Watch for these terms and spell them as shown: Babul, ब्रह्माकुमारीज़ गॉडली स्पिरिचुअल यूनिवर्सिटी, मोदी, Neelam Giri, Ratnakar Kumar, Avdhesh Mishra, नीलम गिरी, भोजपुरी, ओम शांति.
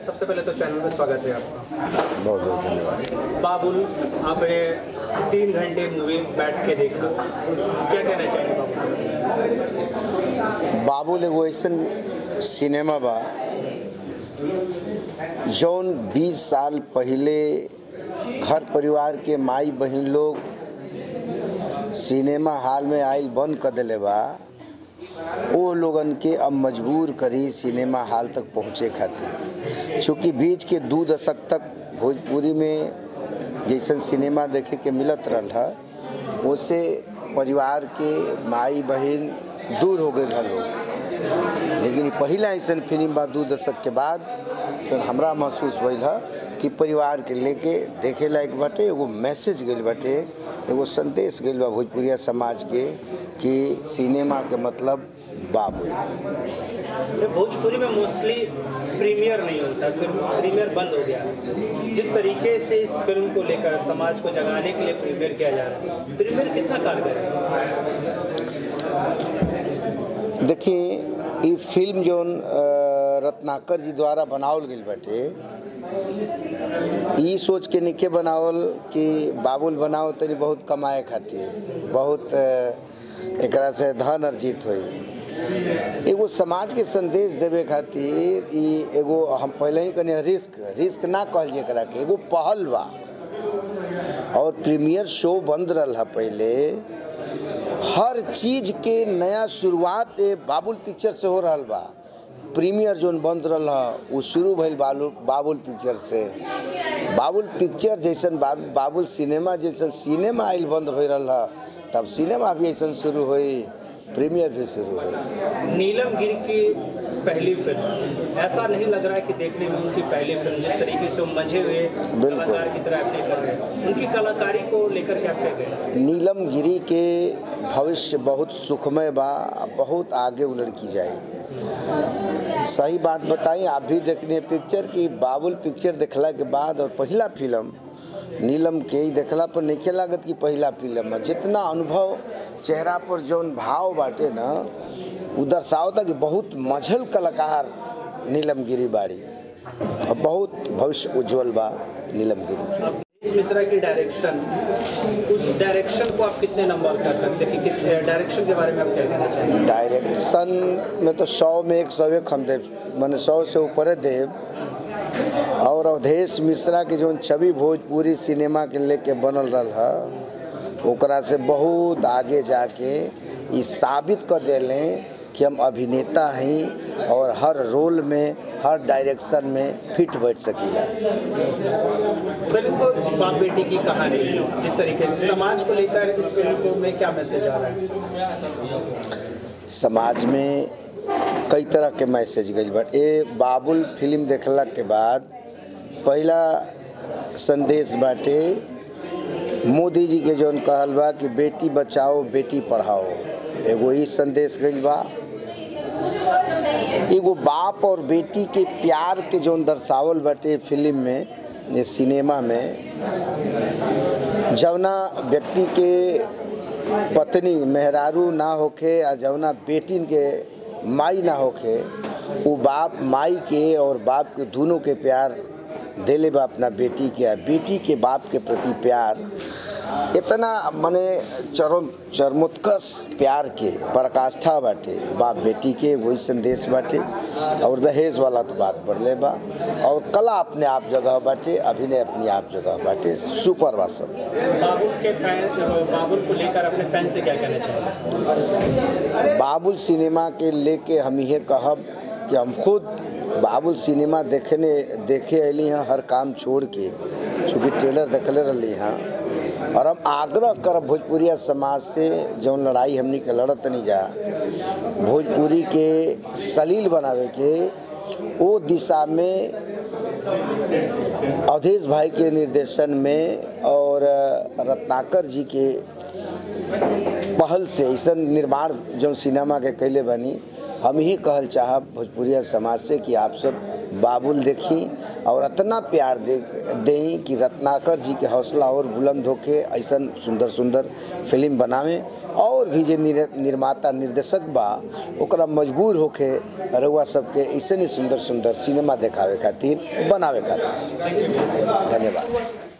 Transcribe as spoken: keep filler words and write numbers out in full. सबसे पहले तो चैनल में स्वागत है आपका, बहुत बहुत धन्यवाद। बाबुल आपने तीन घंटे मूवी बैठ के देखा, क्या कहना चाहिए बाबुल? बाबुल एगो ऐसा सिनेमा बा जौन बीस साल पहले घर परिवार के माई बहन लोग सिनेमा हाल में आयल बंद कर दिले बा, वो लोगन के अब मजबूर करी सिनेमा हाल तक पहुँचे खातिर। चूँकि बीच के दो दशक तक भोजपुरी में जैसन सिनेमा देखे के मिलत रहा, उससे परिवार के माई बहन दूर हो गए लोग, लेकिन पहला ऐसा फिल्म बा दो दशक के बाद फिर हमरा महसूस भैया कि परिवार के लेके देखे लायक बाटे, एगो मैसेज गई बाटे, एगो संदेश गई बा भोजपुरिया समाज के कि सिनेमा के मतलब बाबुल। भोजपुरी में मोस्टली प्रीमियर नहीं होता, प्रीमियर बंद हो गया। जिस तरीके से इस फिल्म को लेकर समाज को जगाने के लिए प्रीमियर किया जा रहा है, प्रीमियर कितना कारगर है? देखिए ये फिल्म जो रत्नाकर जी द्वारा बनावल गई बाटे, ये सोच के निके बनावल कि बाबुल बनाओ तनी बहुत कमाए खातिर, बहुत एकरा से धन अर्जित हुई, एगो समाज के संदेश देवे खातिर। ये एगो हम पहले ही कहने रिस्क रिस्क ना कहल जरा के एगो पहल बा, और प्रीमियर शो बंद रहा पहले, हर चीज के नया शुरुआत बाबुल पिक्चर से हो रहा बा। प्रीमियर जोन बंद रहा, वो शुरू भइल बाबुल पिक्चर से। बाबुल पिक्चर जैसन बाबुल सिनेमा जैसन सिनेमा आइल बंद हो रहा, तब सिनेमा भी ऐसा शुरू हुई, प्रीमियर भी शुरू हुई। नीलम गिरी की पहली फिल्म, ऐसा नहीं लग रहा है कि देखने में उनकी पहली फिल्म, जिस तरीके से मजे हुए कलाकार की तरह एक्टिंग कर रहे हैं, उनकी कलाकारी को लेकर क्या कहेंगे? नीलम गिरी के भविष्य बहुत सुखमय बा, बहुत आगे वो लड़की जाएगी। सही बात बताई आप भी देखने पिक्चर की, बाबुल पिक्चर देखला के बाद और पहला फिल्म नीलम के देखला पर नहीं लागत कि पहला फिल्म, जितना अनुभव चेहरा पर जौन भाव बाटे ना, वो दर्शावता कि बहुत मझल कलाकार नीलम गिरी बाड़ी, और बहुत भविष्य उज्जवल बा नीलम गिरी। मिश्रा की डायरेक्शन, उस डायरेक्शन को आप कितने नंबर कर सकते हैं कि किस डायरेक्शन के बारे में आप क्या कहना चाहिए? डायरेक्शन में तो सौ में एक सौ एक हम देव, मैंने सौ से ऊपर देव। और अवधेश मिश्रा के जो छवि भोजपुरी सिनेमा के लेके बनल रहा, ओकरा से बहुत आगे जाके ये साबित कर दें कि हम अभिनेता हैं और हर रोल में हर डायरेक्शन में फिट बैठ सकीला। फिल्म को बाप बेटी की कहानी जिस तरीके से समाज को लेकर, इस फिल्म में क्या मैसेज आ रहा है? समाज में कई तरह के मैसेज गई बट ए बाबुल फिल्म देखला के बाद पहला संदेश बाटे मोदी जी के जौन कहल बा कि बेटी बचाओ बेटी पढ़ाओ, एगो ई संदेश गई बा। एगो बाप और बेटी के प्यार के जौन दर्शावल बाटे फिल्म में, ये सिनेमा में, जौना व्यक्ति के पत्नी मेहरारू ना होके आ जौना बेटी के माई ना होके, वो बाप माई के और बाप के दोनों के प्यार देले बा अपना बेटी के, आ बेटी के बाप के प्रति प्यार इतना मने चरम चरमोत्कर्ष प्यार के पराकाष्ठा बाटे बाप बेटी के, वही संदेश बाटे। और दहेज वाला तो बात बढ़ले बा, और कला अपने आप जगह बाटे, अभिनय अपने आप जगह बाटे, सुपर बा सब। बाबुल के फैन, बाबुल को लेकर अपने फैन से क्या कहना चाहिए? बाबुल सिनेमा के लेके हम ये कहब कि हम खुद बाबुल सिनेमा देखने देखे अली हैं, हर काम छोड़ के, चूँकि ट्रेलर देखले रही हाँ, और हम आग्रह करब भोजपुरिया समाज से जौन लड़ाई हमनी के लड़त नहीं जा, भोजपुरी के सलील बनावे के, वो दिशा में अवधेश भाई के निर्देशन में और रत्नाकर जी के पहल से ऐसा निर्माण जो सिनेमा के कैले बनी, हम ही कहल चाहब भोजपुरिया समाज से कि आप सब बाबुल देखी और इतना प्यार दे दें कि रत्नाकर जी के हौसला और बुलंद होके ऐसा सुंदर सुंदर फिल्म बनावें और भी जो निर, निर्माता निर्देशक बा ओकरा मजबूर होके रउआ सबके ऐसे सुंदर सुंदर सिनेमा देखावे खातिर बनावे खातिर। धन्यवाद।